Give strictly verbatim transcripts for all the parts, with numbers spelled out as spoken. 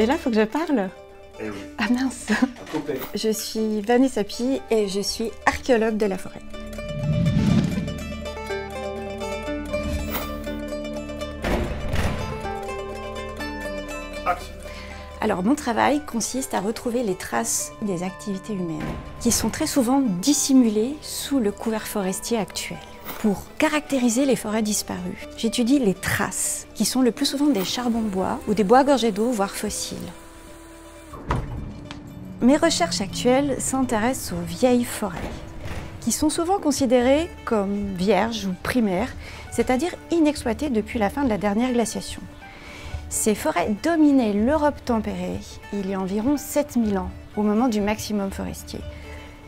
Et là, il faut que je parle. Eh oui. Ah mince. Je suis Vanessa Py et je suis archéologue de la forêt. Action. Alors, mon travail consiste à retrouver les traces des activités humaines qui sont très souvent dissimulées sous le couvert forestier actuel. Pour caractériser les forêts disparues, j'étudie les traces, qui sont le plus souvent des charbons de bois ou des bois gorgés d'eau, voire fossiles. Mes recherches actuelles s'intéressent aux vieilles forêts, qui sont souvent considérées comme vierges ou primaires, c'est-à-dire inexploitées depuis la fin de la dernière glaciation. Ces forêts dominaient l'Europe tempérée il y a environ sept mille ans, au moment du maximum forestier.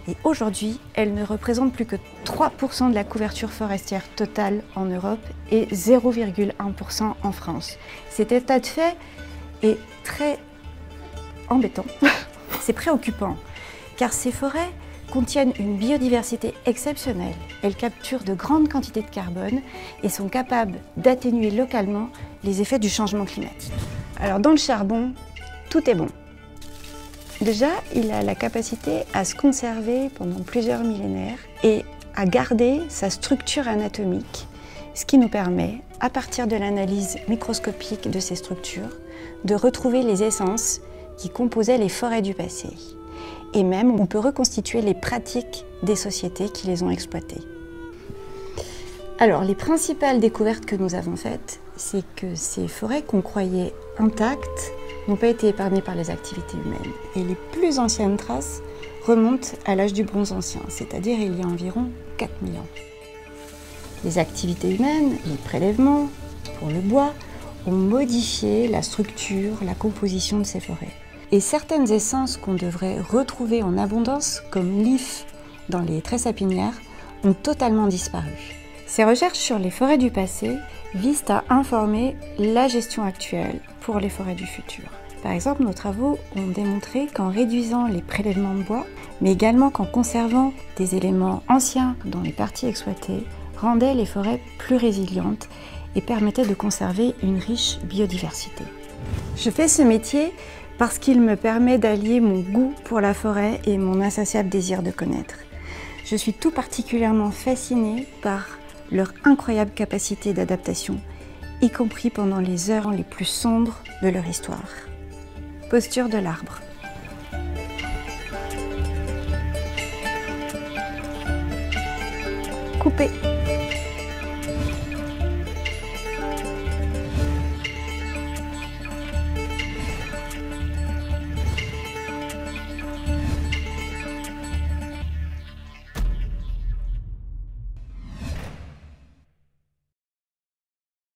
Et aujourd'hui, elles ne représentent plus que trois pour cent de la couverture forestière totale en Europe et zéro virgule un pour cent en France. Cet état de fait est très embêtant. C'est préoccupant, car ces forêts contiennent une biodiversité exceptionnelle. Elles capturent de grandes quantités de carbone et sont capables d'atténuer localement les effets du changement climatique. Alors dans le charbon, tout est bon. Déjà, il a la capacité à se conserver pendant plusieurs millénaires et à garder sa structure anatomique, ce qui nous permet, à partir de l'analyse microscopique de ces structures, de retrouver les essences qui composaient les forêts du passé. Et même, on peut reconstituer les pratiques des sociétés qui les ont exploitées. Alors, les principales découvertes que nous avons faites, c'est que ces forêts qu'on croyait intactes n'ont pas été épargnées par les activités humaines. Et les plus anciennes traces remontent à l'âge du bronze ancien, c'est-à-dire il y a environ quatre mille ans. Les activités humaines, les prélèvements pour le bois, ont modifié la structure, la composition de ces forêts. Et certaines essences qu'on devrait retrouver en abondance, comme l'if dans les traies sapinières, ont totalement disparu. Ces recherches sur les forêts du passé visent à informer la gestion actuelle pour les forêts du futur. Par exemple, nos travaux ont démontré qu'en réduisant les prélèvements de bois, mais également qu'en conservant des éléments anciens dans les parties exploitées, rendaient les forêts plus résilientes et permettaient de conserver une riche biodiversité. Je fais ce métier parce qu'il me permet d'allier mon goût pour la forêt et mon insatiable désir de connaître. Je suis tout particulièrement fascinée par leur incroyable capacité d'adaptation, y compris pendant les heures les plus sombres de leur histoire. Posture de l'arbre. Couper.